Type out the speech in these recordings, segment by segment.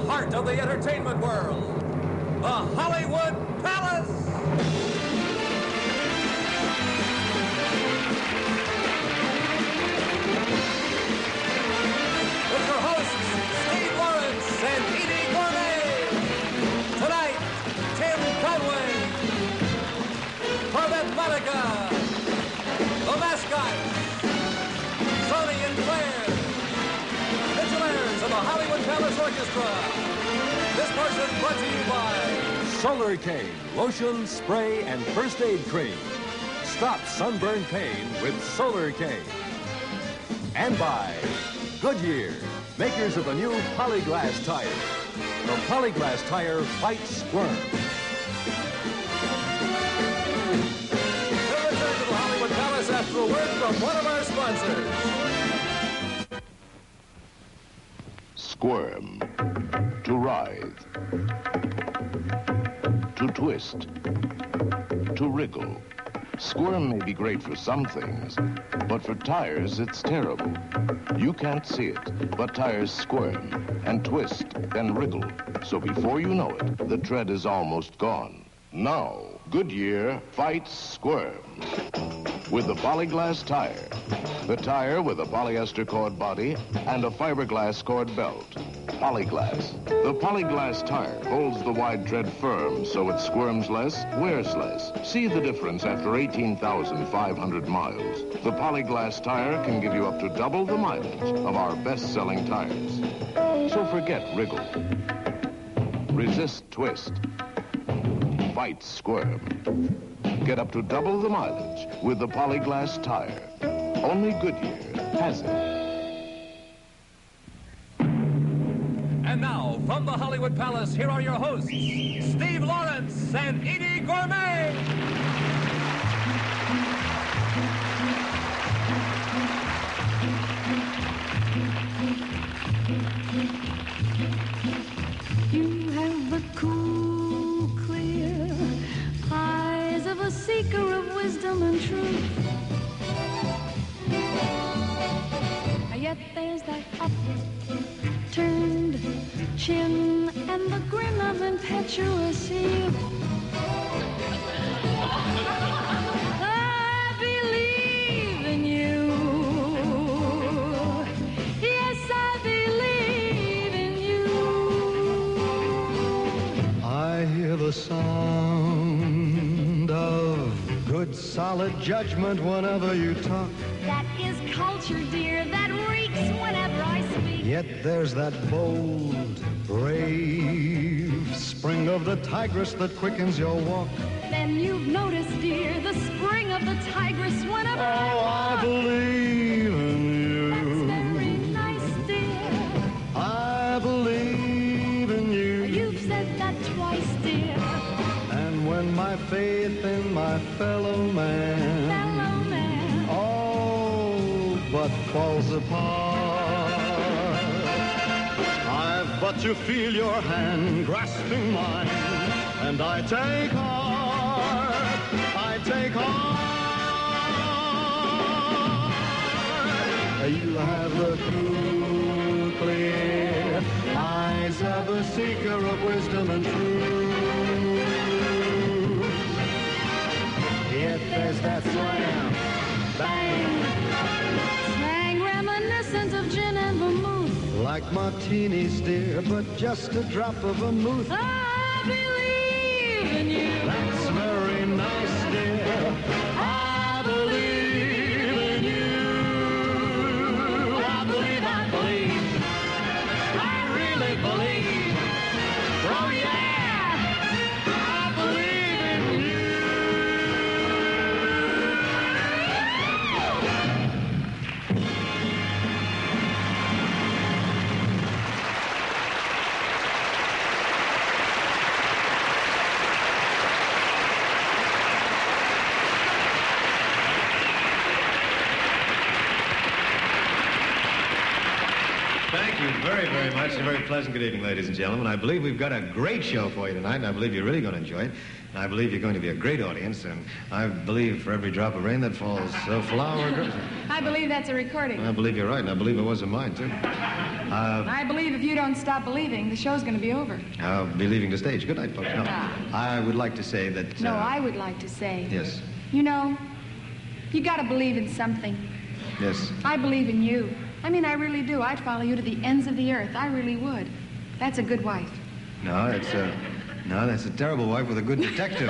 heart of the entertainment world, the Hollywood Palace. With your hosts, Steve Lawrence and Eydie Gorme. Tonight, Tim Conway, Corbett Monica, the mascots, Szony and Claire, Vigilators of the Hollywood Palace Orchestra. This portion brought to you by Solar Cane, lotion, spray, and first aid cream. Stop sunburn pain with Solar Cane. And by Goodyear, makers of the new polyglass tire. The polyglass tire fights squirms. We'll return to the Hollywood Palace after a word from one of our sponsors. Squirm, to writhe, to twist, to wriggle. Squirm may be great for some things, but for tires it's terrible. You can't see it, but tires squirm and twist and wriggle. So before you know it, the tread is almost gone. Now, Goodyear fights squirm with the polyglass tire. The tire with a polyester cord body and a fiberglass cord belt. Polyglass. The polyglass tire holds the wide tread firm so it squirms less, wears less. See the difference after 18,500 miles. The polyglass tire can give you up to double the mileage of our best-selling tires. So forget wriggle. Resist twist. Fight squirm. Get up to double the mileage with the polyglass tire. Only Goodyear has it. And now, from the Hollywood Palace, here are your hosts, Steve Lawrence and Eydie Gorme. You have the cool, clear eyes of a seeker of wisdom and truth. Yet there's that upturned chin and the grin of impetuous eve. I believe in you. Yes, I believe in you. I hear the sound of good, solid judgment whenever you talk. That is culture, dear. That reeks whenever I speak. Yet there's that bold, brave spring of the tigress that quickens your walk. Then you've noticed, dear, the spring of the tigress whenever I walk. I believe in you. That's very nice, dear. I believe in you. You've said that twice, dear. And when my faith in my fellow man. But falls apart. I've but to feel your hand grasping mine, and I take heart, I take heart. You have the cool, clear eyes of a seeker of wisdom and truth. Yet there's that slam, bang. Of gin and vermouth. Like martinis, dear, but just a drop of a vermouth. I believe in you. That's very nice, dear. I believe in you. I believe, I really believe. Oh yeah, I believe in you. you very, very much. A very pleasant good evening, ladies and gentlemen. I believe we've got a great show for you tonight, and I believe you're really going to enjoy it. And I believe you're going to be a great audience, and I believe for every drop of rain that falls, so flower grows. I believe that's a recording. I believe you're right, and I believe it wasn't mine, too. I believe if you don't stop believing, the show's going to be over. I'll be leaving the stage. Good night, folks. No, I would like to say that... No, I would like to say... Yes. You know, you got to believe in something. Yes. I believe in you. I mean, I really do. I'd follow you to the ends of the earth. I really would. That's a good wife. No, that's a terrible wife with a good detective.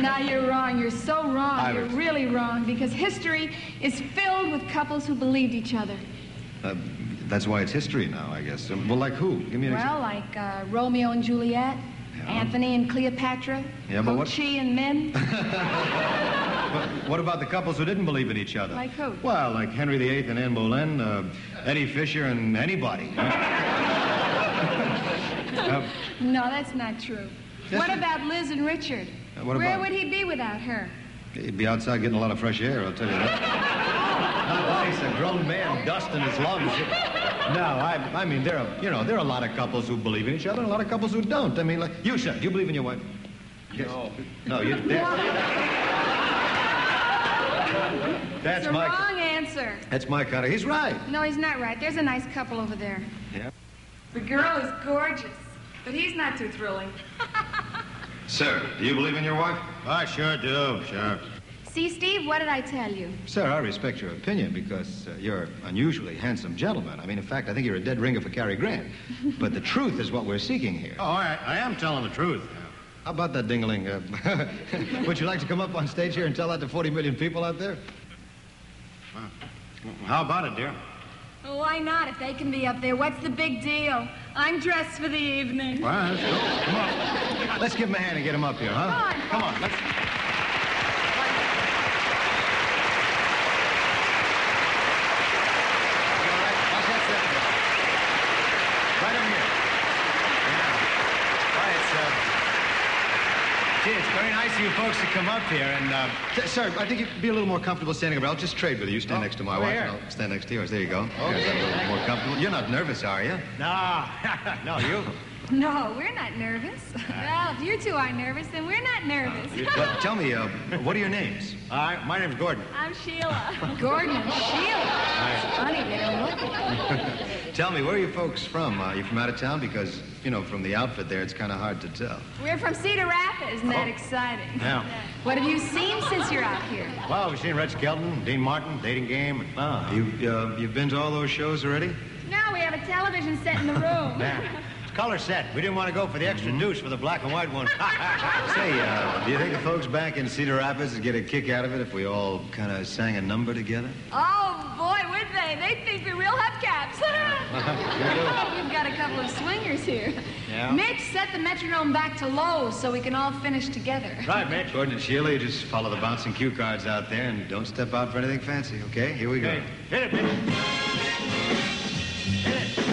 Now, you're wrong. You're so wrong. You're really wrong, because history is filled with couples who believed each other. That's why it's history now, I guess. Well, like who? Give me an example. Well, like Romeo and Juliet, Anthony and Cleopatra, Ho Chi and men. But what about the couples who didn't believe in each other? Like who? Well, like Henry VIII and Anne Boleyn, Eddie Fisher and anybody. No, that's not true. What about Liz and Richard? Where would he be without her? He'd be outside getting a lot of fresh air, I'll tell you that. Not nice, a grown man, dust in his lungs. No, I mean, there are a lot of couples who believe in each other and a lot of couples who don't. I mean, like, you, sir, do you believe in your wife? Yes. No. No, you don't. That's the wrong answer. That's my cutter. He's right. No, he's not right. There's a nice couple over there. Yeah. The girl is gorgeous, but he's not too thrilling. Sir, do you believe in your wife? I sure do, sure. See, Steve, what did I tell you? Sir, I respect your opinion because you're an unusually handsome gentleman. I mean, in fact, I think you're a dead ringer for Cary Grant. But the truth is what we're seeking here. Oh, I am telling the truth. How about that, dingling? Would you like to come up on stage here and tell that to 40 million people out there? How about it, dear? Well, why not? If they can be up there, what's the big deal? I'm dressed for the evening. All right, let's go. Come on. Let's give him a hand and get him up here, huh? Come on. Come on, let's... It's very nice of you folks to come up here, and... Sir, I think you'd be a little more comfortable standing over. I'll just trade with you. Stand next to my wife, and I'll stand next to yours. There you go. Okay. Is that a little more comfortable? You're not nervous, are you? No. No, you? No, we're not nervous. Well, if you two are nervous, then we're not nervous. But tell me, what are your names? My name's Gordon. I'm Sheila. Gordon and Sheila? It's funny, they don't look. Tell me, where are you folks from? Are you from out of town? Because, you know, from the outfit there, it's kind of hard to tell. We're from Cedar Rapids. Isn't that exciting? Yeah. What have you seen since you're out here? Well, we've seen Red Skelton, Dean Martin, Dating Game. You've been to all those shows already? No, we have a television set in the room. It's color set. We didn't want to go for the extra douche for the black and white one. Say, do you think the folks back in Cedar Rapids would get a kick out of it if we all kind of sang a number together? Oh, boy, would they? They'd think we're real hubcaps. We've got a couple of swingers here. Yeah. Mitch, set the metronome back to low so we can all finish together. Right, Mitch. Gordon and Sheila, you just follow the bouncing cue cards out there and don't step out for anything fancy, okay? Here we go. Hey, hit it, Mitch. Hit it.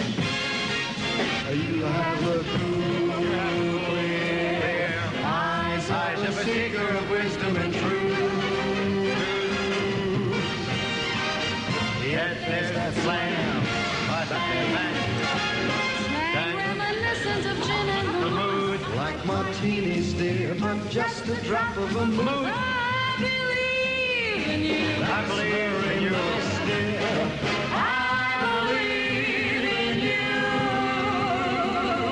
You have a cool clear eyes, I'm a seeker of wisdom and truth. Yet there's that slam. Reminiscence of gin and the mood. Like martinis, dear, but just a drop of a mood. I believe in you. I believe in you, dear. I believe in you.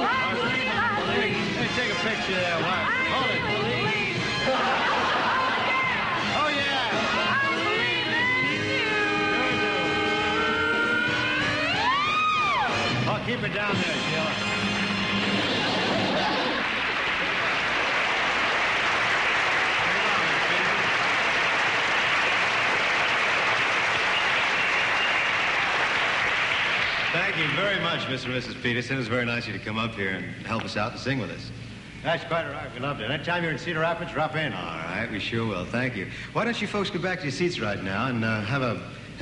I believe, I believe. Hey, take a picture there, Mark. Hold it. Believe. Keep it down there, Sheila. Thank you very much, Mr. and Mrs. Peterson. It was very nice of you to come up here and help us out and sing with us. That's quite all right. We loved it. Anytime you're in Cedar Rapids, drop in. All right, we sure will. Thank you. Why don't you folks go back to your seats right now and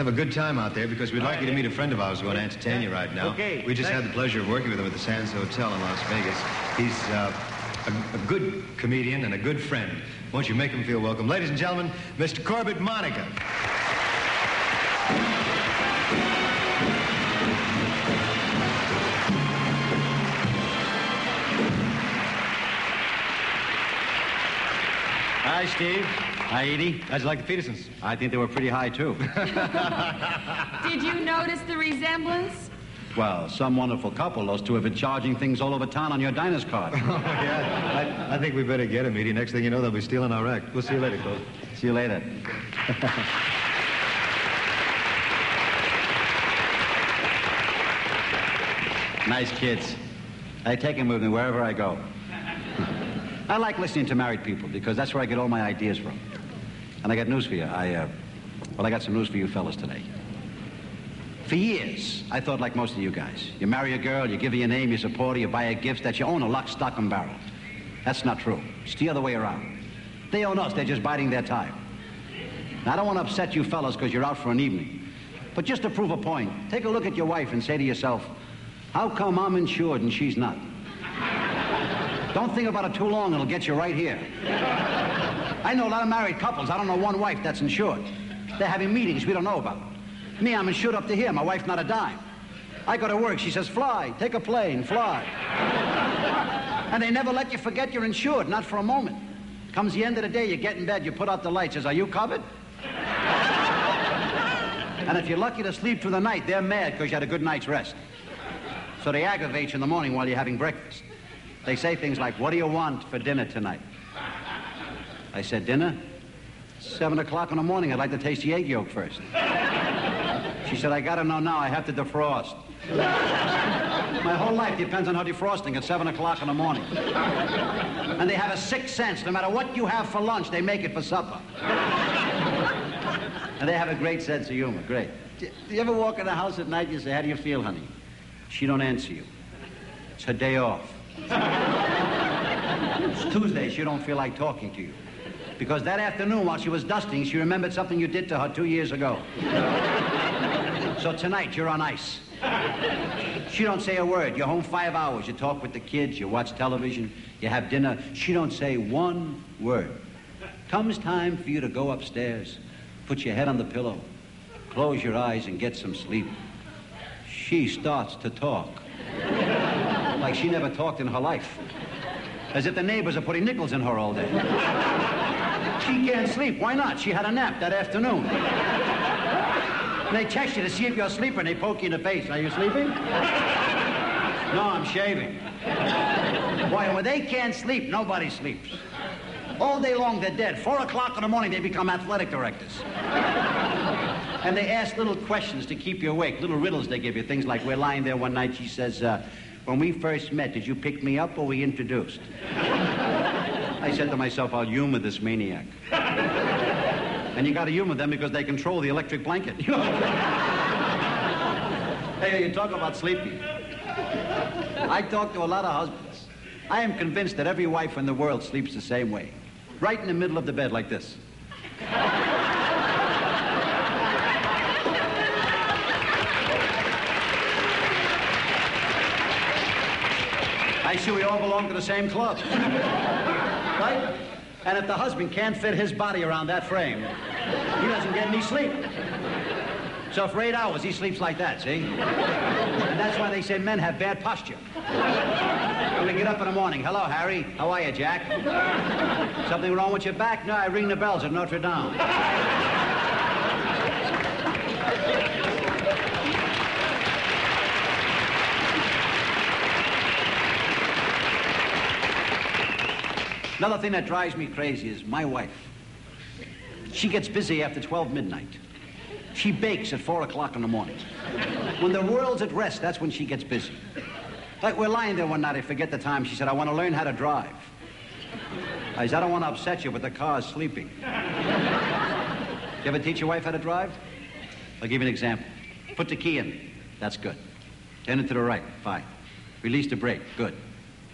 have a good time out there, because we'd like you to meet a friend of ours who want to entertain you right now. Okay. We just had the pleasure of working with him at the Sands Hotel in Las Vegas. He's a good comedian and a good friend. Won't you make him feel welcome? Ladies and gentlemen, Mr. Corbett Monica. Hi, Steve. Hi, Eydie. How'd you like the Petersons? I think they were pretty high, too. Did you notice the resemblance? Well, some wonderful couple. Those two have been charging things all over town on your diner's card. Oh, yeah. I think we better get them, Eydie. Next thing you know, they'll be stealing our act. We'll see you later, folks. See you later. Nice kids. I take them with me wherever I go. I like listening to married people because that's where I get all my ideas from. And I got news for you. I got some news for you fellas today. For years, I thought like most of you guys. You marry a girl, you give her your name, you support her, you buy her gifts, that you own her lock, stock, and barrel. That's not true. It's the other way around. They own us. They're just biding their time. Now, I don't want to upset you fellas because you're out for an evening. But just to prove a point, take a look at your wife and say to yourself, how come I'm insured and she's not? Don't think about it too long. It'll get you right here. I know a lot of married couples. I don't know one wife that's insured. They're having meetings we don't know about. Me, I'm insured up to here. My wife, not a dime. I go to work. She says, fly. Take a plane. Fly. And they never let you forget you're insured, not for a moment. Comes the end of the day, you get in bed, you put out the light. Says, are you covered? And if you're lucky to sleep through the night, they're mad because you had a good night's rest. So they aggravate you in the morning while you're having breakfast. They say things like, what do you want for dinner tonight? I said, dinner? 7 o'clock in the morning. I'd like to taste the egg yolk first. She said, I gotta know now, I have to defrost. My whole life depends on her defrosting at 7 o'clock in the morning. And they have a sixth sense. No matter what you have for lunch, they make it for supper. And they have a great sense of humor, great. Do you ever walk in the house at night and you say, how do you feel, honey? She don't answer you. It's her day off. It's Tuesday, she don't feel like talking to you. Because that afternoon, while she was dusting, she remembered something you did to her 2 years ago. So tonight, you're on ice. She don't say a word. You're home 5 hours. You talk with the kids. You watch television. You have dinner. She don't say one word. Comes time for you to go upstairs, put your head on the pillow, close your eyes, and get some sleep. She starts to talk like she never talked in her life, as if the neighbors are putting nickels in her all day. She can't sleep. Why not? She had a nap that afternoon. They test you to see if you're asleep and they poke you in the face. Are you sleeping? No, I'm shaving. Why, when they can't sleep, nobody sleeps. All day long, they're dead. 4 o'clock in the morning, they become athletic directors. And they ask little questions to keep you awake, little riddles they give you. Things like, we're lying there one night, she says, when we first met, did you pick me up or we introduced? I said to myself, I'll humor this maniac. And you gotta humor them because they control the electric blanket. Hey, you talk about sleeping. I talk to a lot of husbands. I am convinced that every wife in the world sleeps the same way. Right in the middle of the bed like this. I see we all belong to the same club. Right? And if the husband can't fit his body around that frame, he doesn't get any sleep. So for 8 hours, he sleeps like that, see? And that's why they say men have bad posture. When they get up in the morning, hello, Harry. How are you, Jack? Something wrong with your back? No, I ring the bells at Notre Dame. Another thing that drives me crazy is my wife. She gets busy after 12 midnight. She bakes at 4 o'clock in the morning. When the world's at rest, that's when she gets busy. Like we're lying there one night, I forget the time. She said, I want to learn how to drive. I said, I don't want to upset you, but the car's sleeping. You ever teach your wife how to drive? I'll give you an example. Put the key in. That's good. Turn it to the right. Fine. Release the brake. Good.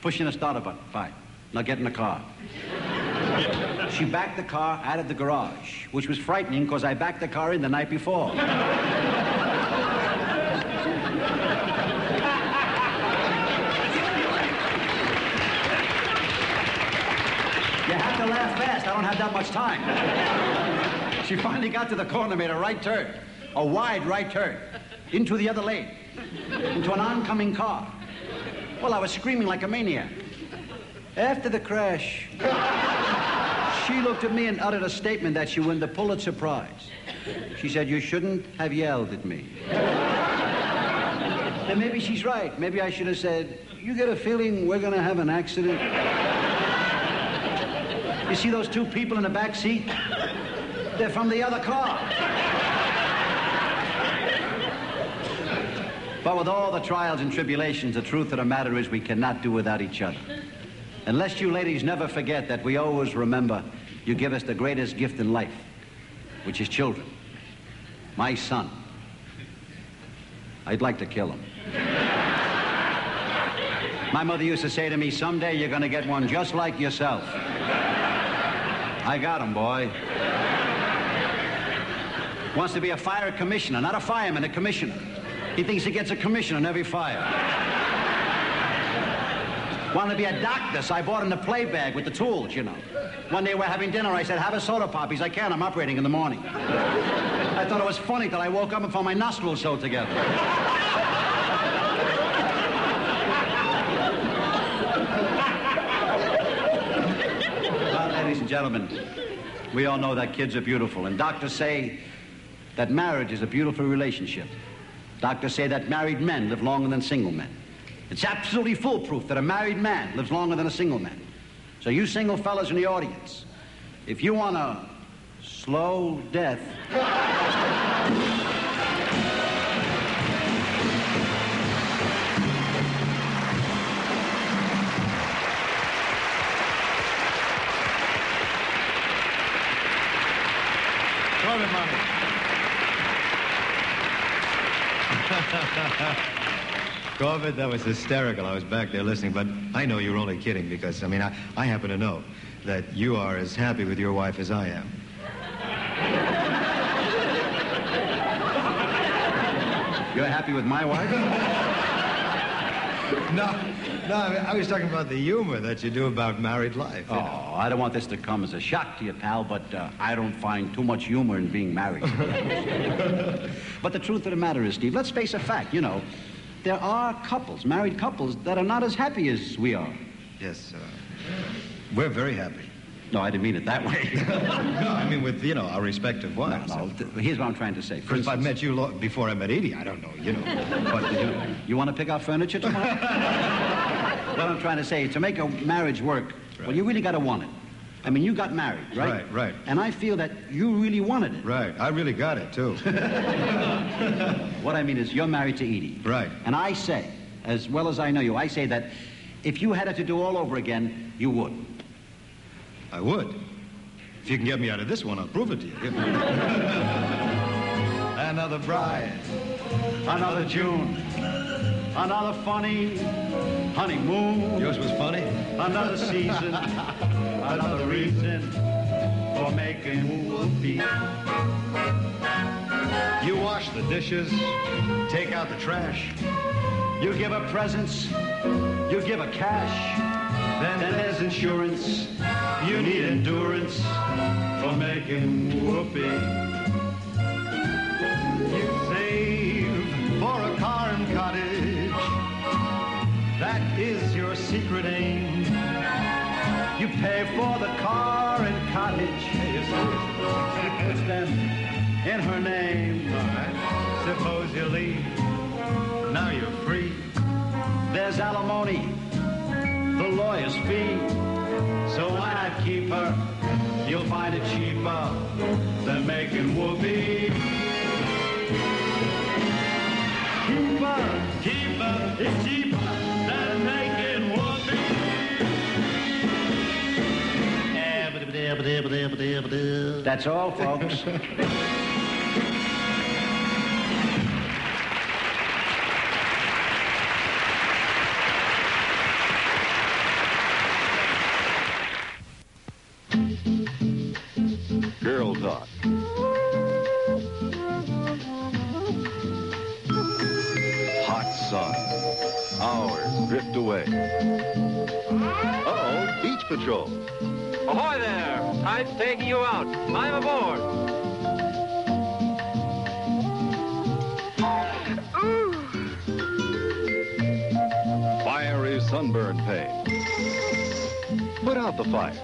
Push in the starter button. Fine. Now get in the car. She backed the car out of the garage, which was frightening because I backed the car in the night before. You have to laugh fast. I don't have that much time. She finally got to the corner, made a right turn, a wide right turn, into the other lane, into an oncoming car. Well, I was screaming like a maniac. After the crash, She looked at me and uttered a statement that she won the Pulitzer Prize. She said, you shouldn't have yelled at me. Now, maybe she's right. Maybe I should have said, you get a feeling we're going to have an accident? You see those two people in the back seat? They're from the other car. But with all the trials and tribulations, the truth of the matter is we cannot do without each other. Unless you ladies never forget that we always remember you give us the greatest gift in life, which is children. My son. I'd like to kill him. My mother used to say to me, someday you're going to get one just like yourself. I got him, boy. Wants to be a fire commissioner, not a fireman, a commissioner. He thinks he gets a commission on every fire. Wanted to be a doctor, so I bought him the play bag with the tools, you know. One day we're having dinner, I said, have a soda pop. He said, I can't, I'm operating in the morning. I thought it was funny till I woke up and found my nostrils sewed together. Well, ladies and gentlemen, we all know that kids are beautiful, and doctors say that marriage is a beautiful relationship. Doctors say that married men live longer than single men. It's absolutely foolproof that a married man lives longer than a single man. So you single fellas in the audience, if you want a slow death... Corbett Monica. Corbett, that was hysterical. I was back there listening, but I know you're only kidding because, I mean, I happen to know that you are as happy with your wife as I am. You're happy with my wife? No, I was talking about the humor that you do about married life. Oh, you know? I don't want this to come as a shock to you, pal, but I don't find too much humor in being married. But the truth of the matter is, Steve, let's face a fact, you know, there are couples, married couples, that are not as happy as we are. Yes, we're very happy. No, I didn't mean it that way. No, I mean with, you know, our respective wives. No, here's what I'm trying to say. First, if I met you before I met Eydie, I don't know, you know. But, you want to pick out furniture tomorrow? What I'm trying to say, to make a marriage work, right. Well, you really got to want it. I mean, you got married, right? Right. And I feel that you really wanted it. Right. I really got it, too. What I mean is you're married to Eydie. Right. And I say, as well as I know you, I say that if you had it to do all over again, you would. I would. If you can get me out of this one, I'll prove it to you. Another bride. Another June. Another funny honeymoon. Yours was funny. Another season. Another reason for making movies. You wash the dishes, take out the trash. You give her presents, you give her cash. Then there's insurance. You need endurance for making whoopee. You save for a car and cottage. That is your secret aim. You pay for the car and cottage. She puts them in her name. All right. Suppose you leave. Now you're free. There's alimony, the lawyer's fee. So why not keep her? You'll find it cheaper than making whoopee. Keeper, it's cheaper than making whoopee. That's all, folks. Girl Talk. Hot sun. Hours drift away. Uh-oh, Beach Patrol. Ahoy there! I'm taking you out. I'm aboard. Ooh. Fiery sunburn pain. Put out the fire.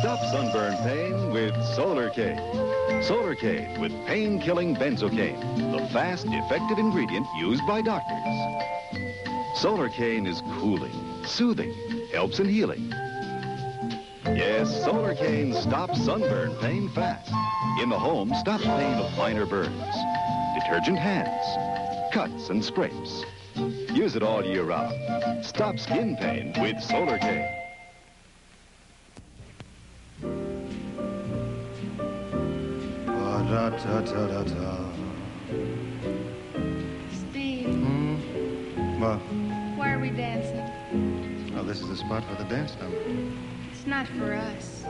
Stop sunburn pain with Solar Cane. Solar Cane with pain-killing benzocaine, the fast, effective ingredient used by doctors. Solar Cane is cooling, soothing, helps in healing. Yes, Solar Cane stops sunburn pain fast. In the home, stops pain of minor burns, detergent hands, cuts and scrapes. Use it all year round. Stop skin pain with Solar Cane. Steve. Hmm? What? Why are we dancing? Oh, this is the spot for the dance number. It's not for us.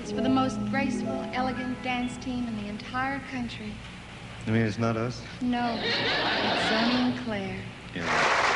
It's for the most graceful, elegant dance team in the entire country. You mean it's not us? No. It's Szony and Claire. Yeah.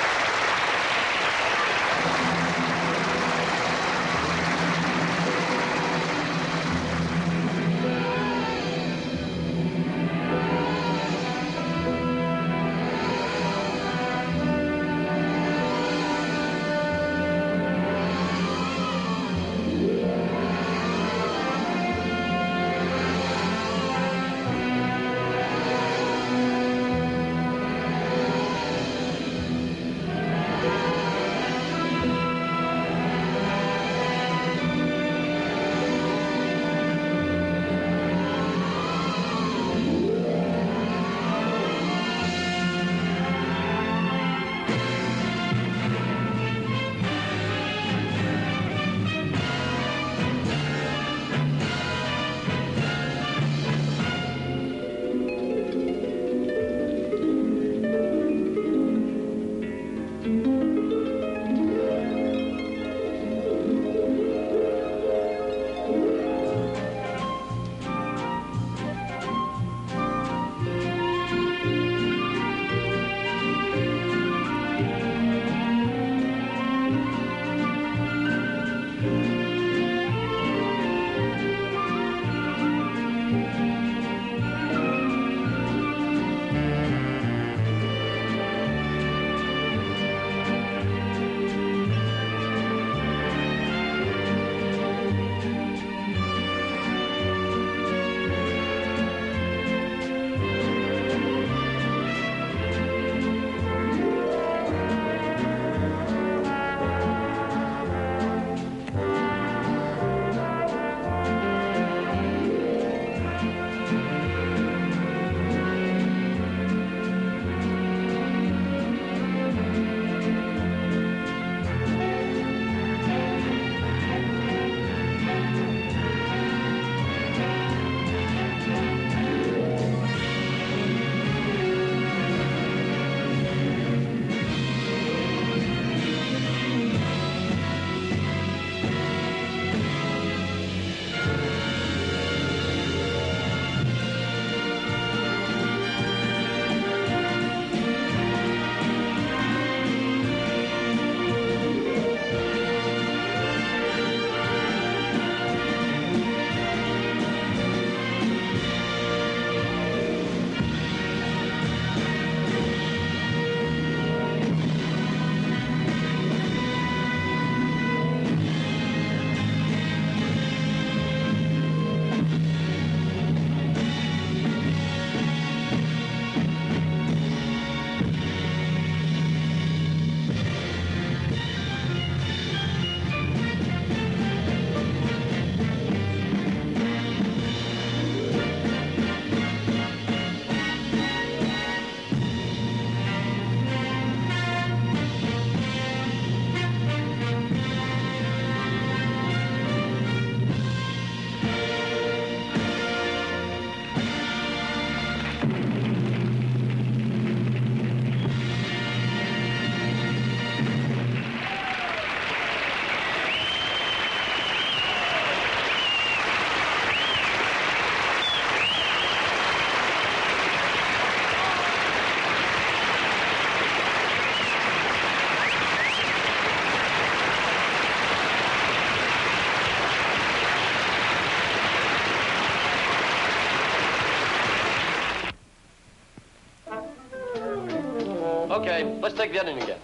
Okay, let's take the ending again.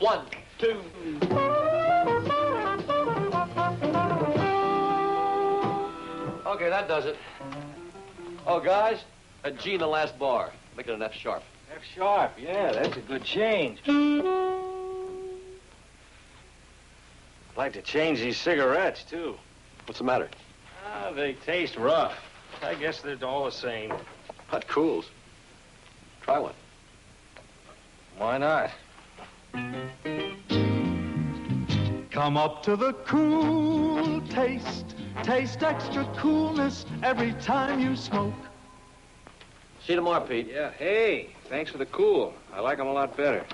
1, 2... Okay, that does it. Oh, guys, a G in the last bar. Make it an F sharp. F sharp, yeah, that's a good change. I'd like to change these cigarettes, too. What's the matter? Ah, they taste rough. I guess they're all the same. Hot cools. Try one. Why not? Come up to the cool taste. Taste extra coolness every time you smoke. See you tomorrow, Pete. Yeah, hey, thanks for the cool. I like them a lot better.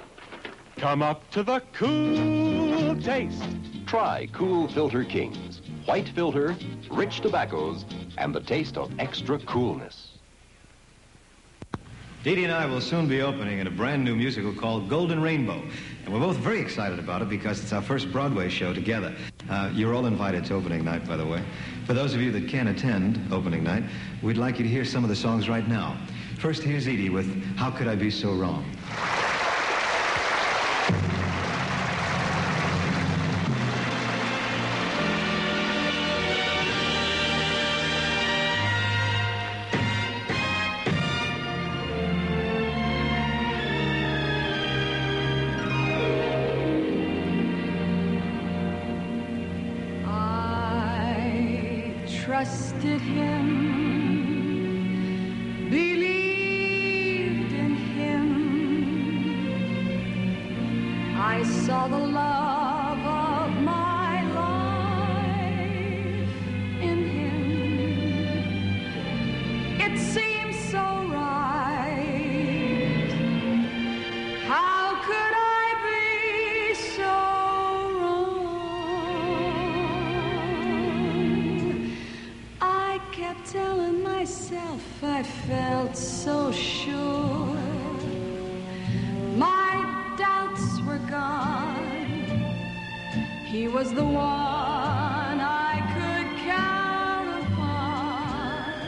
Come up to the cool taste. Try Cool Filter Kings. White filter, rich tobaccos, and the taste of extra coolness. Dee and I will soon be opening in a brand new musical called Golden Rainbow. And we're both very excited about it because it's our first Broadway show together. You're all invited to opening night, by the way. For those of you that can't attend opening night, we'd like you to hear some of the songs right now. First, here's Eydie with How Could I Be So Wrong? Trusted him, believed in him. I saw the love of my life in him. It seemed so right. How could I be so? Telling myself I felt so sure. My doubts were gone. He was the one I could count upon.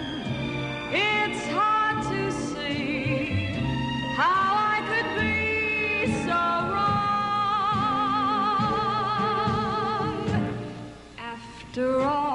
It's hard to see how I could be so wrong. After all,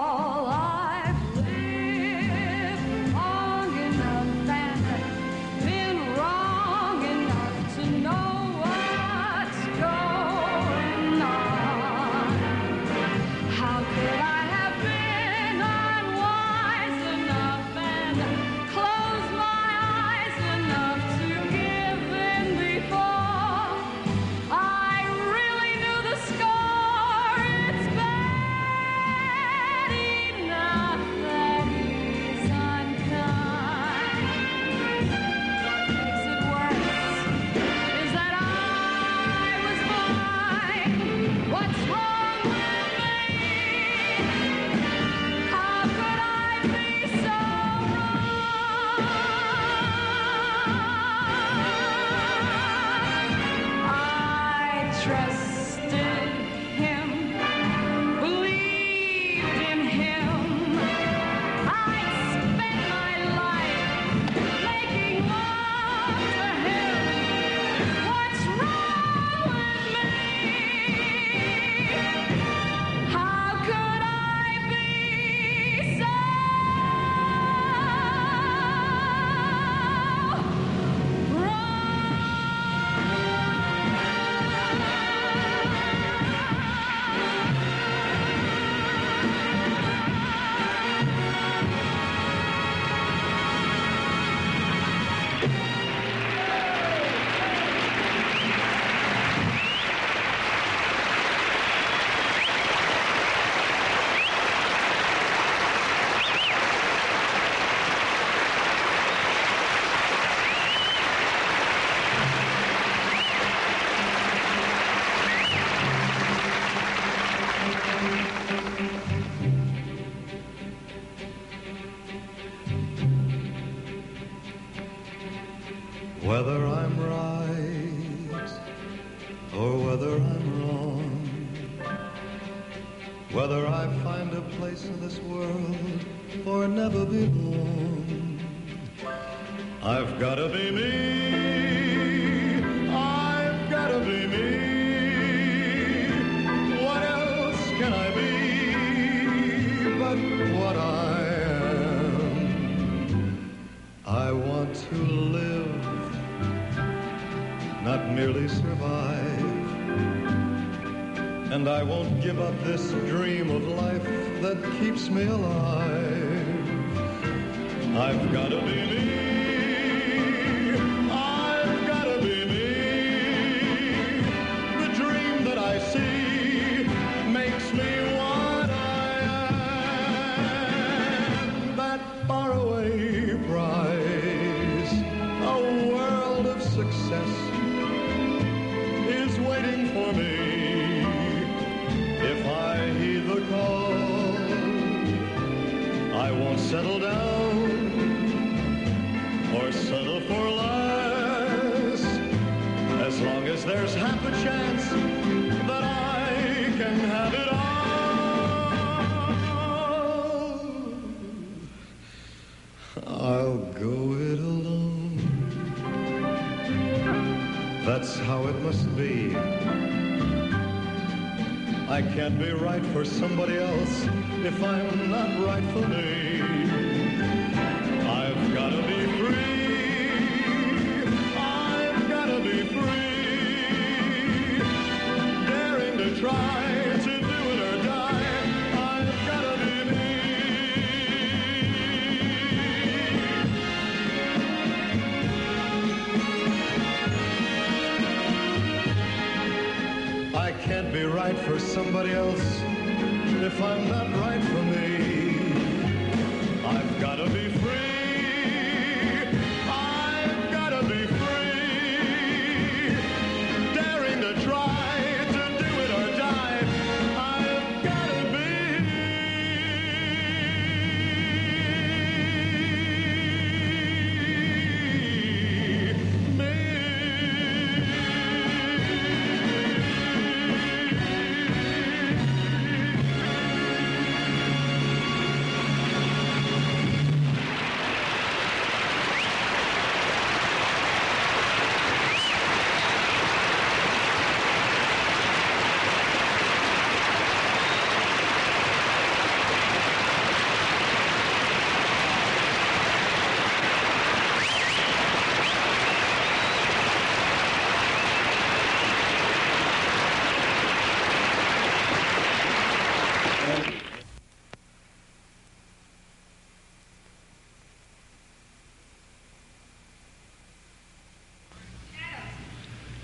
whether I'm right or whether I'm wrong, whether I find a place in this world or never belong, I've gotta be me, I've gotta be me. What else can I be but what I am? not merely survive. And I won't give up this dream of life that keeps me alive. I've got to be me. Settle down or settle for less, as long as there's half a chance that I can have it all. I'll go it alone. That's how it must be. I can't be right for somebody else if I'm not right for me. I've got to be free. I've got to be free. Daring to try to do it or die. I've got to be me. I can't be right for somebody else if I'm not right for me. I've got to be free.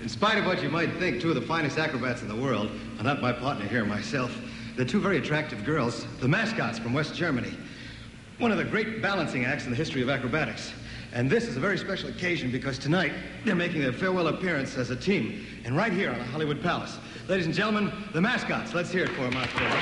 In spite of what you might think, two of the finest acrobats in the world, and not my partner here, myself, the two very attractive girls, the mascots from West Germany. One of the great balancing acts in the history of acrobatics. And this is a very special occasion because tonight they're making their farewell appearance as a team, and right here on the Hollywood Palace. Ladies and gentlemen, the mascots. Let's hear it for them, after all.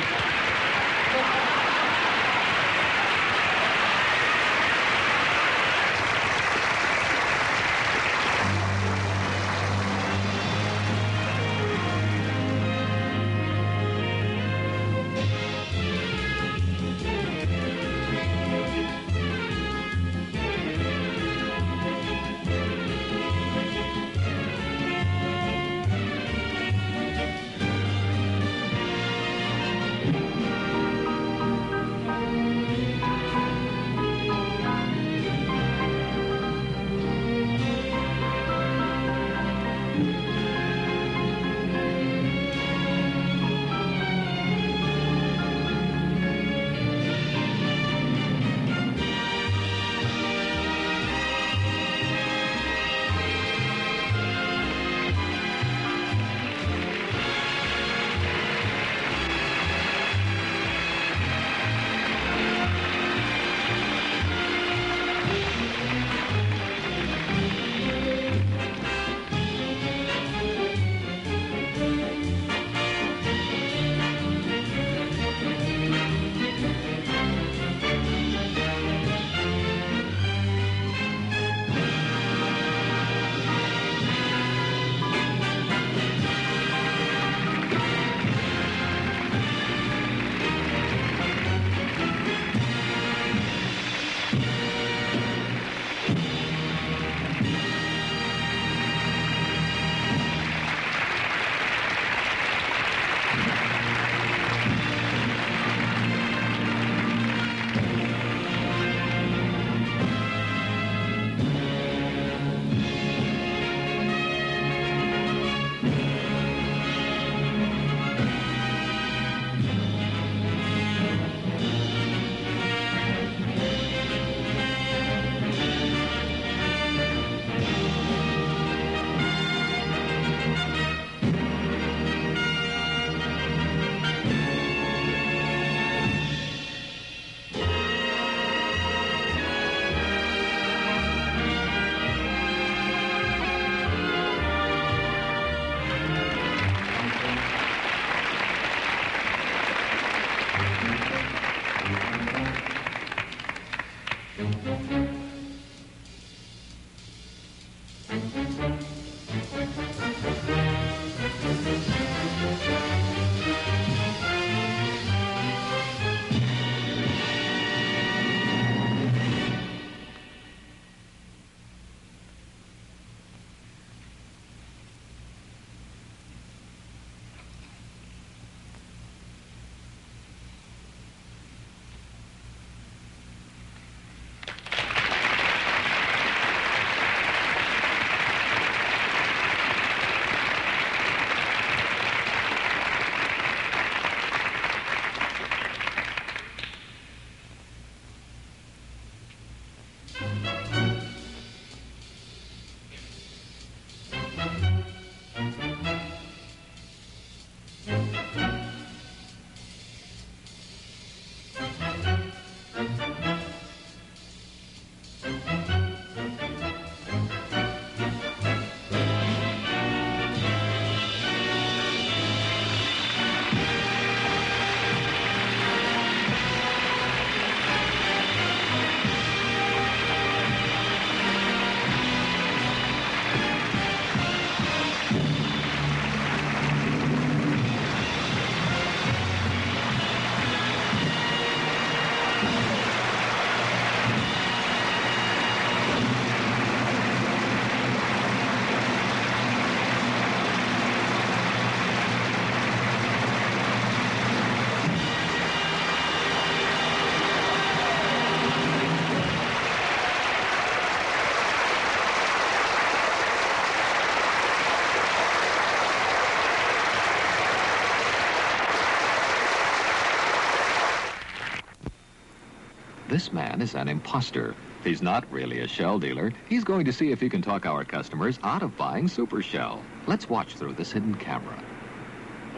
This man is an imposter. He's not really a shell dealer. He's going to see if he can talk our customers out of buying Super Shell. Let's watch through this hidden camera.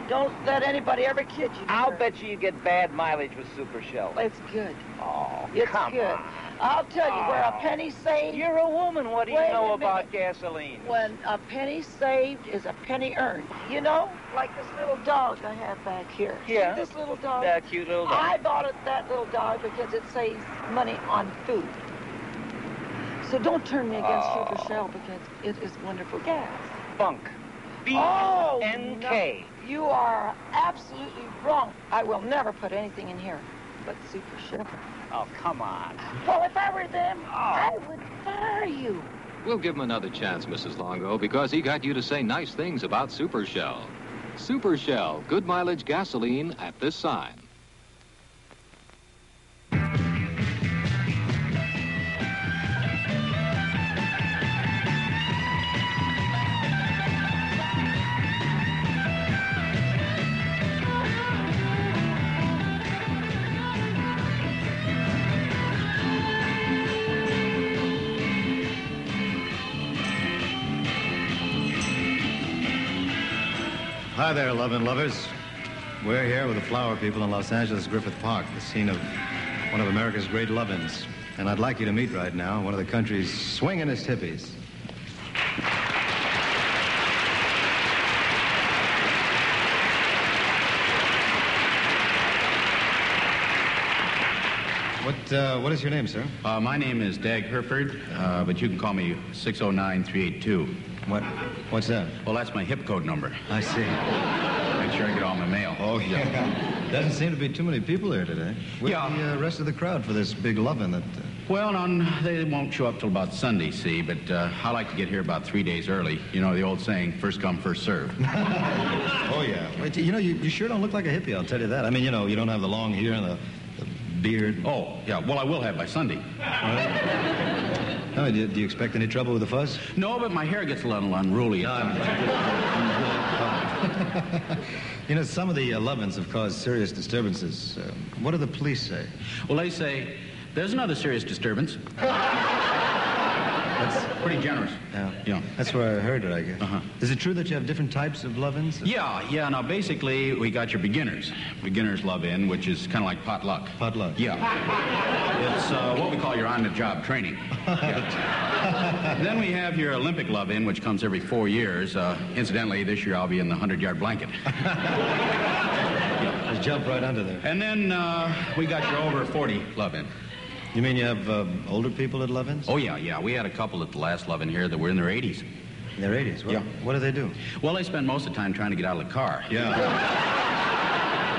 Don't let anybody ever kid you. I'll bet you get bad mileage with Super Shell. It's good. Oh, it's come good. On. I'll tell you, where a penny saved... You're a woman. What do you know about gasoline? When a penny saved is a penny earned. You know, like this little dog I have back here. Yeah. See this little dog? That cute little dog. I bought it, that little dog, because it saves money on food. So don't turn me against Super Shell, because it is wonderful gas. Bunk. B-N-K. No. You are absolutely wrong. I will never put anything in here but Super Shell. Oh, come on. Well, if I were them, I would fire you. We'll give him another chance, Mrs. Longo, because he got you to say nice things about Super Shell. Super Shell, good mileage gasoline at this sign. Hi there, love and lovers. We're here with the flower people in Los Angeles' Griffith Park, the scene of one of America's great love-ins. And I'd like you to meet right now one of the country's swingin'est hippies. What is your name, sir? My name is Dag Herford, but you can call me 609382. What's that? Well, that's my HIP code number. I see. Make sure I get all my mail. Oh, yeah. Doesn't seem to be too many people here today. Where's the rest of the crowd for this big loving that... Well, no, they won't show up till about Sunday, see, but I like to get here about 3 days early. You know, the old saying, first come, first serve. Oh, yeah. Wait, you know, you sure don't look like a hippie, I'll tell you that. I mean, you know, you don't have the long hair and the beard. Oh, yeah. Well, I will have by Sunday. Oh, do you expect any trouble with the fuss? No, but my hair gets a little unruly. You know, some of the love-ins have caused serious disturbances. What do the police say? Well, they say, there's another serious disturbance. That's pretty generous. Yeah. That's where I heard it, I guess. Uh-huh. Is it true that you have different types of love-ins? Yeah. Now, basically, we got your beginners. Beginners love-in, which is kind of like potluck. Potluck? Yeah. It's what we call your on-the-job training. Yeah. Then we have your Olympic love-in, which comes every 4 years. Incidentally, this year I'll be in the 100-yard blanket. Yeah. Just jump right under there. And then we got your over 40 love-in. You mean you have older people at love-ins? Oh, yeah, yeah. We had a couple at the last love-in here that were in their 80s. In their 80s? Well, yeah. What do? Well, they spend most of the time trying to get out of the car. Yeah.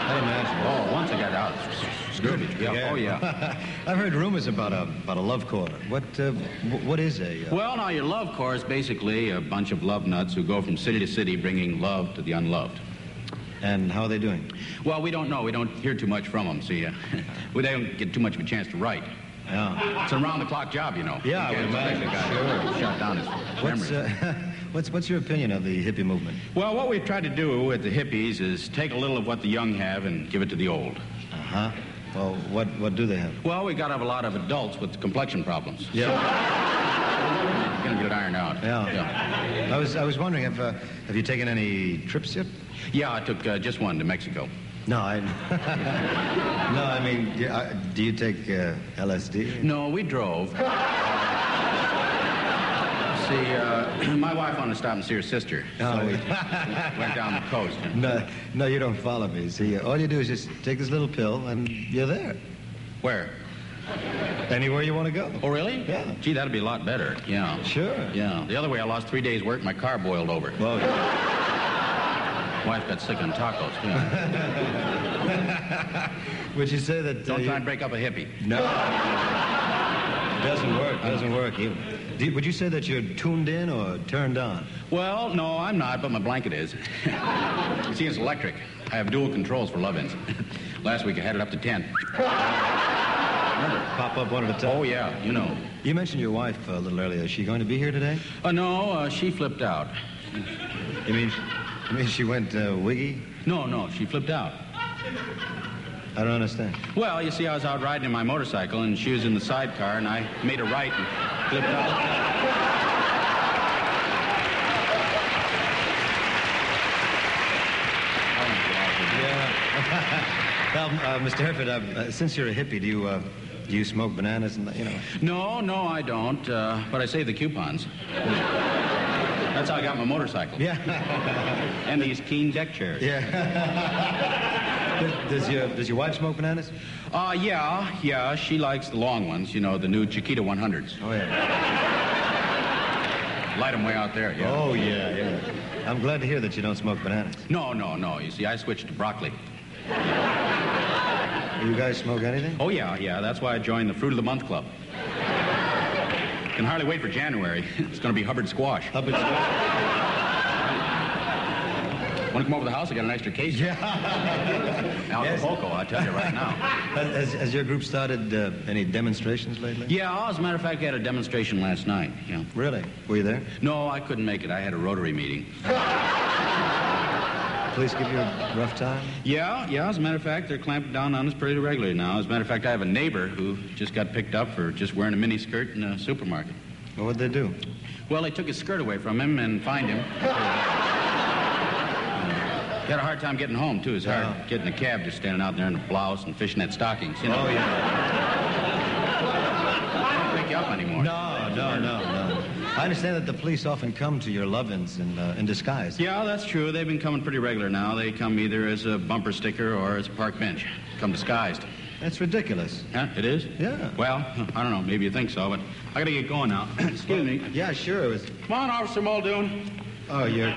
I imagine. Oh, once I got out, scrimmage. Yeah. Yeah. Oh, yeah. I've heard rumors about a love corps. What is a... Well, now, your love corps is basically a bunch of love nuts who go from city to city bringing love to the unloved. And how are they doing? Well, we don't know. We don't hear too much from them, see. We don't get too much of a chance to write. Yeah. It's a round-the-clock job, you know. Yeah, I would imagine. Sure. Shut down his memories. What's your opinion of the hippie movement? Well, what we've tried to do with the hippies is take a little of what the young have and give it to the old. Uh-huh. Well, what do they have? Well, we got to have a lot of adults with complexion problems. Yeah. Going to get it ironed out. Yeah. Yeah. I was wondering, have you taken any trips yet? Yeah, I took just one to Mexico. No, I mean, do you take LSD? No, we drove. See, my wife wanted to stop and see her sister, so we went down the coast. No, you don't follow me. See, all you do is just take this little pill, and you're there. Where? Anywhere you want to go. Oh, really? Yeah. Gee, that'd be a lot better. Yeah. Sure. Yeah. The other way, I lost 3 days' work. My car boiled over. Well. Yeah. Wife got sick on tacos, too. Would you say that... Don't try and break up a hippie. No. Doesn't work either. Would you say that you're tuned in or turned on? Well, no, I'm not, but my blanket is. See, it's electric. I have dual controls for love-ins. Last week I had it up to 10. Remember, pop up one at a time. Oh, yeah, you know. You mentioned your wife a little earlier. Is she going to be here today? No, she flipped out. You mean... she went wiggy? No, she flipped out. I don't understand. Well, you see, I was out riding in my motorcycle, and she was in the sidecar, and I made a right and flipped out. Yeah. Now, Mr. Herford, since you're a hippie, do you smoke bananas and, you know? No, I don't, but I save the coupons. That's how I got my motorcycle. Yeah. And these keen deck chairs. Yeah. Does your wife smoke bananas? Yeah. She likes the long ones, you know, the new Chiquita 100s. Oh, yeah. Light them way out there, yeah. Oh, yeah. I'm glad to hear that you don't smoke bananas. No. You see, I switched to broccoli. Do you guys smoke anything? Oh, yeah. That's why I joined the Fruit of the Month Club. Can hardly wait for January. It's going to be Hubbard Squash. Hubbard Squash. Want to come over to the house? I got an extra case. Yeah. Acapulco, I tell you right now. Has your group started any demonstrations lately? Yeah, as a matter of fact, we had a demonstration last night. Yeah. Really? Were you there? No, I couldn't make it. I had a Rotary meeting. Police give you a rough time? Yeah. As a matter of fact, they're clamping down on us pretty regularly now. As a matter of fact, I have a neighbor who just got picked up for just wearing a mini skirt in a supermarket. Well, what'd they do? Well, they took his skirt away from him and fined him. He had a hard time getting home, too. It's hard getting a cab, just standing out there in a blouse and fishnet stockings, you know. Oh, yeah. They don't pick you up anymore. No. I understand that the police often come to your love-ins in disguise. Yeah, that's true. They've been coming pretty regular now. They come either as a bumper sticker or as a park bench. Come disguised. That's ridiculous. Huh? It is? Yeah. Well, I don't know. Maybe you think so, but I gotta get going now. Excuse me. Yeah, sure. It was... Come on, Officer Muldoon. Oh, you're...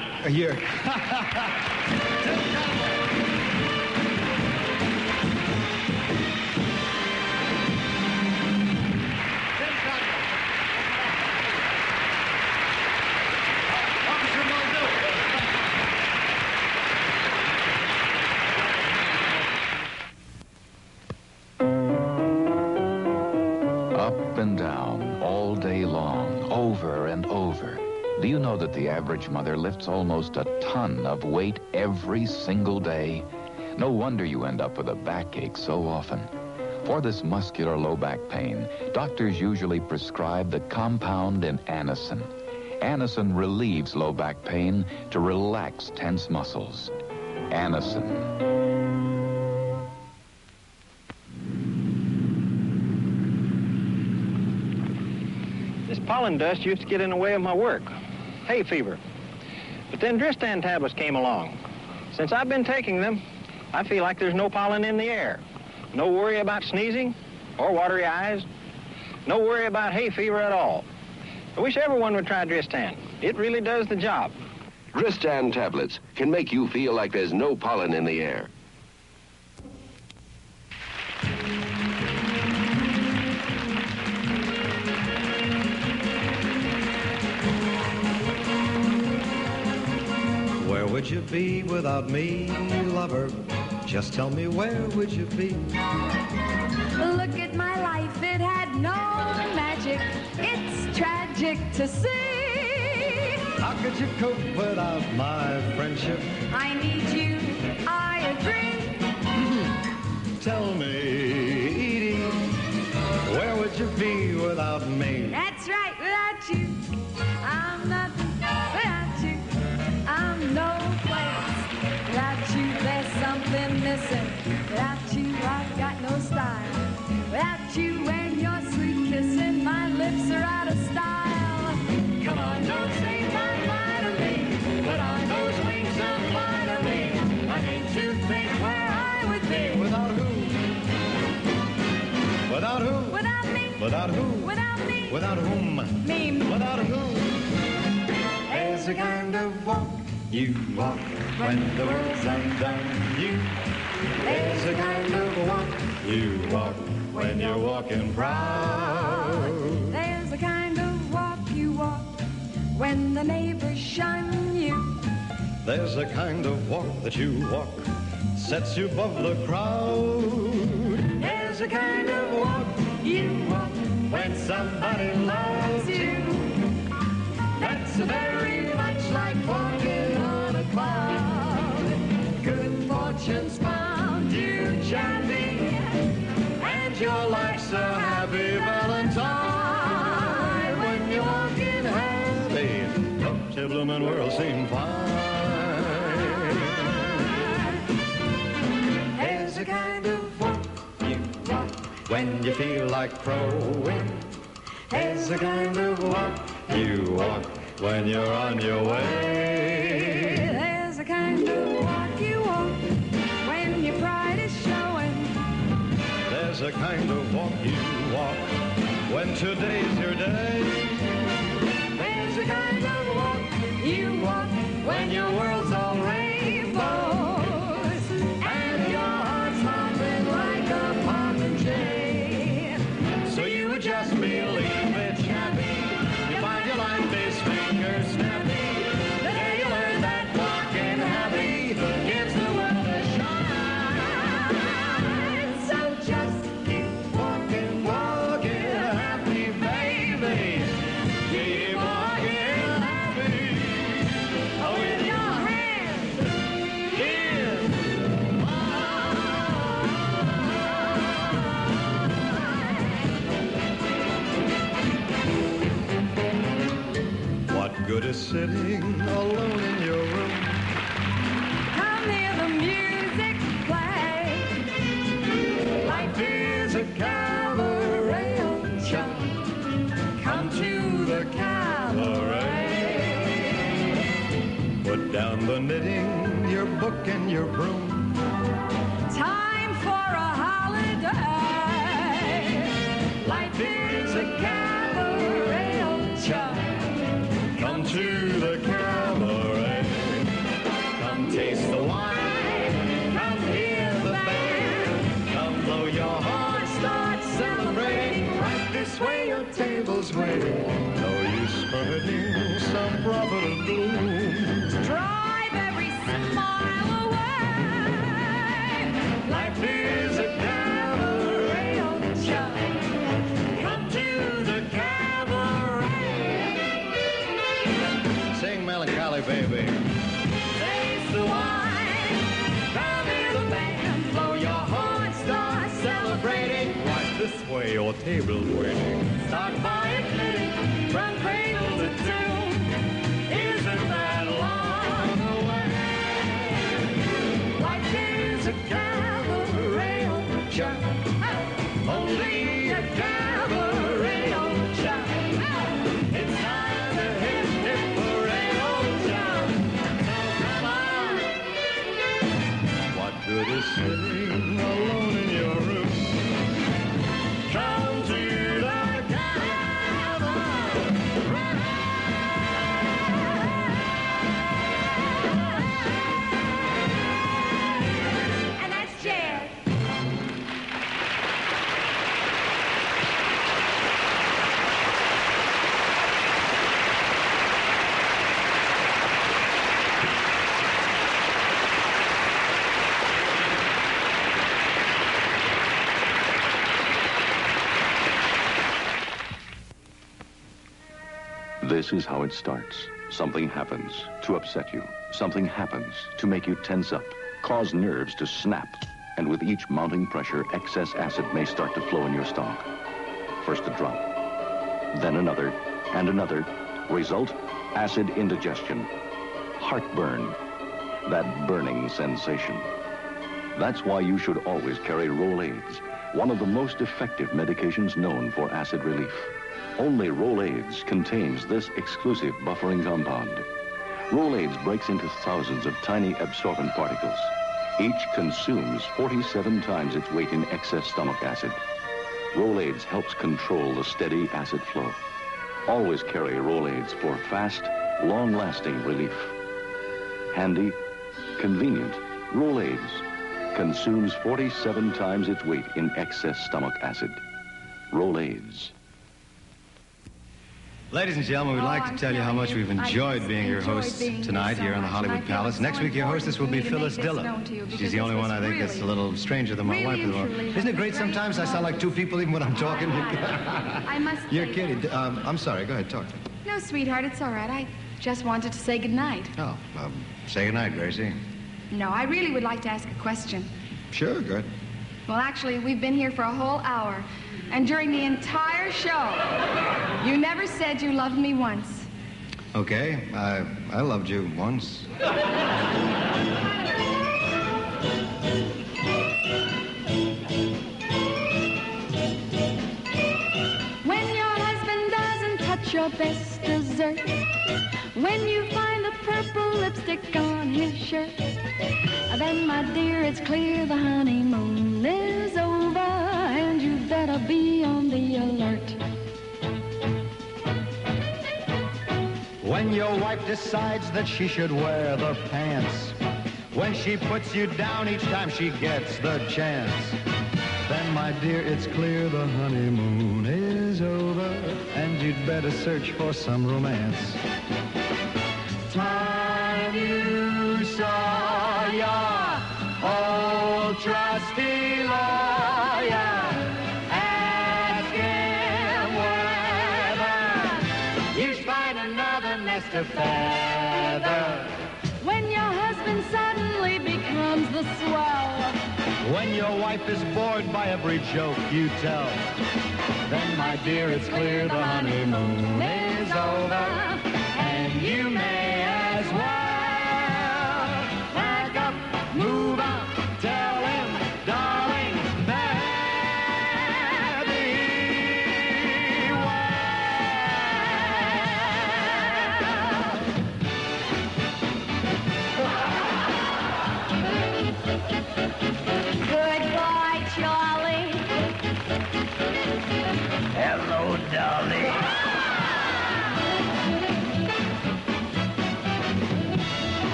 that the average mother lifts almost a ton of weight every single day. No wonder you end up with a backache so often. For this muscular low back pain, doctors usually prescribe the compound in Anacin. Anacin relieves low back pain to relax tense muscles. Anacin. This pollen dust used to get in the way of my work. Hay fever. But then Dristan tablets came along. Since I've been taking them, I feel like there's no pollen in the air. No worry about sneezing or watery eyes No worry about hay fever at all. I wish everyone would try Dristan. It really does the job. Dristan tablets can make you feel like there's no pollen in the air. Where would you be without me, lover? Just tell me, where would you be? Look at my life, it had no magic. It's tragic to see. How could you cope without my friendship? I need you, I agree. Tell me, Eydie, where would you be without me? That's right, without you, I'm nothing. Without you, I'm no place. Without you, there's something missing. Without you, I've got no style. Without you and your sweet kissing, my lips are out of style. Come on, don't say bye bye to me. Put on those wings and fly to me. I need to think where I would be. Without who? Without who? Without me. Without who? Without me. Without whom? Me. Without who? There's a kind of walk you walk when the world's undone you. There's a kind of walk you walk when you're walking proud. There's a kind of walk you walk when the neighbors shun you. There's a kind of walk that you walk sets you above the crowd. There's a kind of walk you walk when somebody loves you. That's very much like walking. Good fortune's found you, Chappie, and your life's a happy valentine. When you're walking happy, don't your bloomin' world seem fine. There's a kind of walk you walk when you feel like crowing. There's a kind of walk you walk when you're on your way. Kind of walk you walk when your pride is showing. There's a kind of walk you walk when today's your day. There's a kind of walk you walk when your world's all rainbows and your heart's laughing like a cotton gin. So you would just believe it, Chappie. You find your life is finger snappy. Good as sitting alone in your room. Come hear the music play. Life is a cabaret show. Come to the cabaret. Put down the knitting, your book and your broom. Time for a holiday. Life is a cabaret show. Come to the cabaret, come taste the wine, come hear the band, come blow your horn, start celebrating, right this way your table's waiting, no use spreading some prophet of gloom. Drive every smile away, life is a cabaret on the shine, come to the cabaret. Sing melancholy, baby. Taste the wine. Come in the band. Blow your horn. Start celebrating. Right this way, your table's waiting. Start by admitting from cradle to tomb. Isn't that long away? Life is a cabaret on the chart. Only a cabaret on the chart. It's time to hit. Good as sitting alone in your room. Come to the this is how it starts. Something happens to upset you. Something happens to make you tense up, cause nerves to snap. And with each mounting pressure, excess acid may start to flow in your stomach. First a drop, then another, and another. Result, acid indigestion, heartburn, that burning sensation. That's why you should always carry Rolaids, one of the most effective medications known for acid relief. Only Rolaids contains this exclusive buffering compound. Rolaids breaks into thousands of tiny absorbent particles. Each consumes 47 times its weight in excess stomach acid. Rolaids helps control the steady acid flow. Always carry Rolaids for fast, long-lasting relief. Handy, convenient, Rolaids consumes 47 times its weight in excess stomach acid. Rolaids. Ladies and gentlemen, we'd like to tell you how much we've enjoyed being your hosts tonight here on the Hollywood Palace. Next week, your hostess will be Phyllis Diller. She's the only one I think that's a little stranger than my wife. Isn't it great sometimes? I sound like two people even when I'm talking. You're kidding. I'm sorry. Go ahead. Talk to me. No, sweetheart. It's all right. I just wanted to say goodnight. Oh, say goodnight, Gracie. No, I really would like to ask a question. Sure, go ahead. Well, actually, we've been here for a whole hour. And during the entire show, you never said you loved me once. Okay, I loved you once. When your husband doesn't touch your best dessert, when you find the purple lipstick on his shirt, then, my dear, it's clear the honeymoon is over. And you better be on the alert. When your wife decides that she should wear the pants, when she puts you down each time she gets the chance, then, my dear, it's clear the honeymoon is over. And you'd better search for some romance. Time you saw your old trusty lawyer. Feather. When your husband suddenly becomes the swell, when your wife is bored by every joke you tell, then, my dear, it's clear the honeymoon is over, and you may as well pack up, move out, tell him, darling,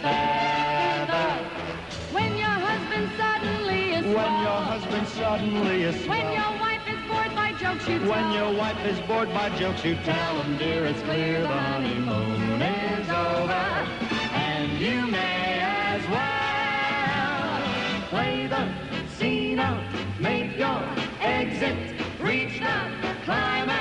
feather. When your husband suddenly is bored, when your wife is bored by jokes you tell, them, dear, it's clear the honeymoon is over, and you may as well play the scene out, make your exit, reach the climax.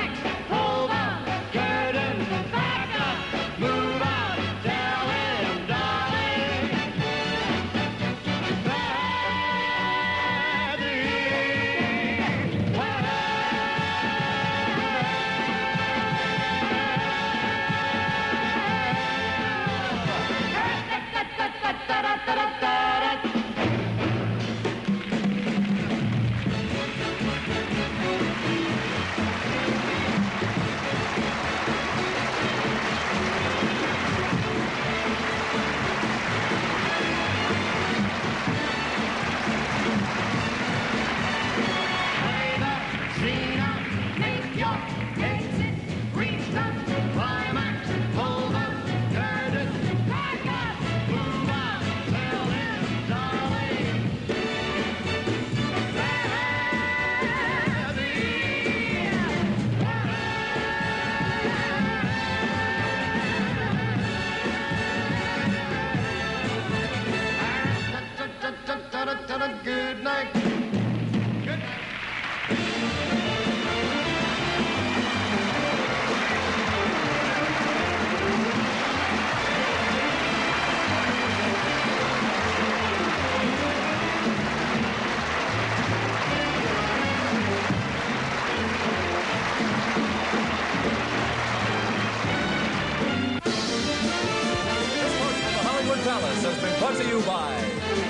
brought to you by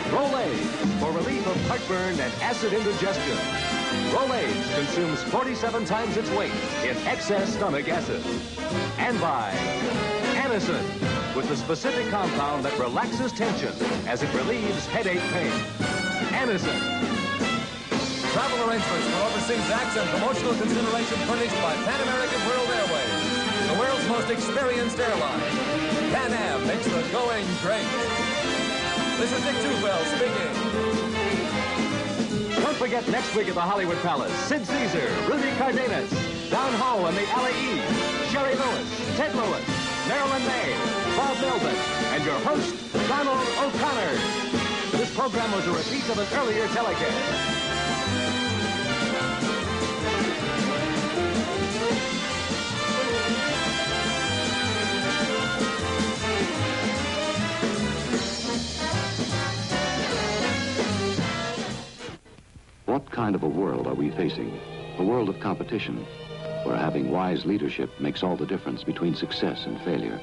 Rolaids for relief of heartburn and acid indigestion. Rolaids consumes 47 times its weight in excess stomach acid. And by Anacin, with the specific compound that relaxes tension as it relieves headache pain. Anacin. Travel arrangements for overseas acts and promotional consideration furnished by Pan American World Airways, the world's most experienced airline. Pan Am makes the going great. This is Dick Tufeld speaking. Don't forget next week at the Hollywood Palace, Sid Caesar, Rudy Cardenas, Don Ho and the LAE, Sherry Lewis, Ted Lewis, Marilyn May, Bob Melvin, and your host, Donald O'Connor. This program was a repeat of an earlier telecast. What kind of a world are we facing? A world of competition, where having wise leadership makes all the difference between success and failure.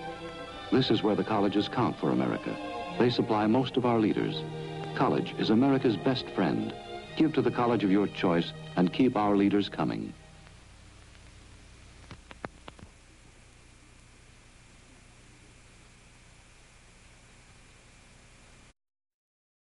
This is where the colleges count for America. They supply most of our leaders. College is America's best friend. Give to the college of your choice and keep our leaders coming.